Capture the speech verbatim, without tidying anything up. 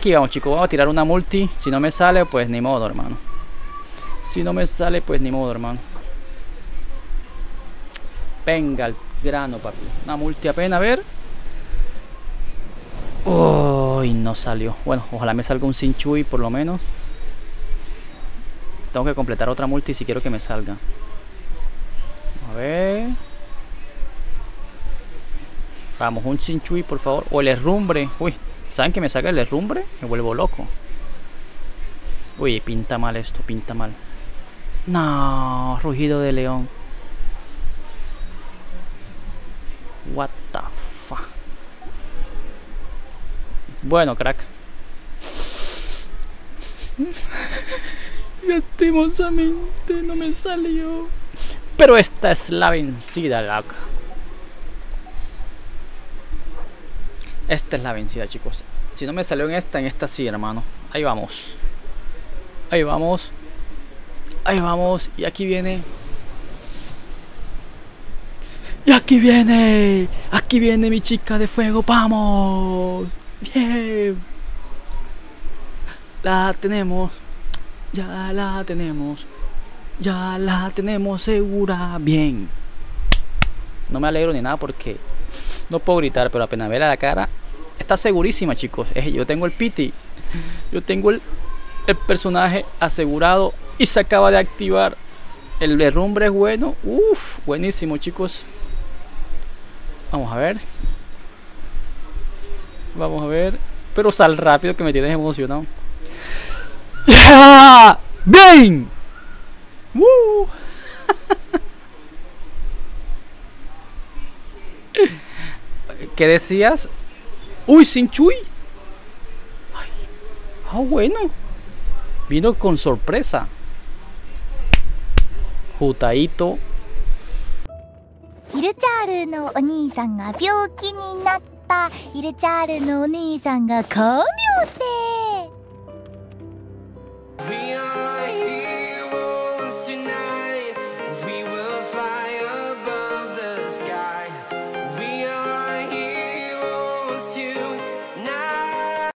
Aquí vamos, chicos, vamos a tirar una multi. Si no me sale, pues ni modo, hermano. Si no me sale, pues ni modo, hermano. Venga, al grano, papi. Una multi apenas, a ver. Uy, oh, no salió. Bueno, ojalá me salga un Sinchui por lo menos. Tengo que completar otra multi si quiero que me salga. A ver. Vamos, un Sinchui, por favor. O el herrumbre. Uy, ¿saben que me saca el herrumbre? Me vuelvo loco. Uy, pinta mal esto, pinta mal. No, rugido de león. What the fuck. Bueno, crack. Lastimosamente no me salió. Pero esta es la vencida, loco. Esta es la vencida, chicos. Si no me salió en esta, en esta sí, hermano. Ahí vamos. Ahí vamos. Ahí vamos. Y aquí viene. Y aquí viene. Aquí viene mi chica de fuego. Vamos. Bien. La tenemos. Ya la tenemos. Ya la tenemos segura. Bien. No me alegro ni nada porque no puedo gritar, pero apenas ver a la cara. Está segurísima, chicos. Yo tengo el piti. Yo tengo el, el personaje asegurado. Y se acaba de activar. El derrumbe es bueno. Uf, buenísimo, chicos. Vamos a ver. Vamos a ver. Pero sal rápido que me tienes emocionado. ¡Yeah! ¡Bien! ¡Woo! ¿Qué decías? ¡Uy, Sinchui! ¡Ay! ¡Ah, bueno! Vino con sorpresa. Hu Tao. ヒルチャールのお兄さんが病気になった。ヒルチャールのお兄さんが看病して。